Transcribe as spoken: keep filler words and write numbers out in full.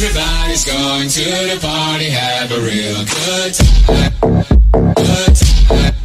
Everybody's going to the party, have a real good time, good time.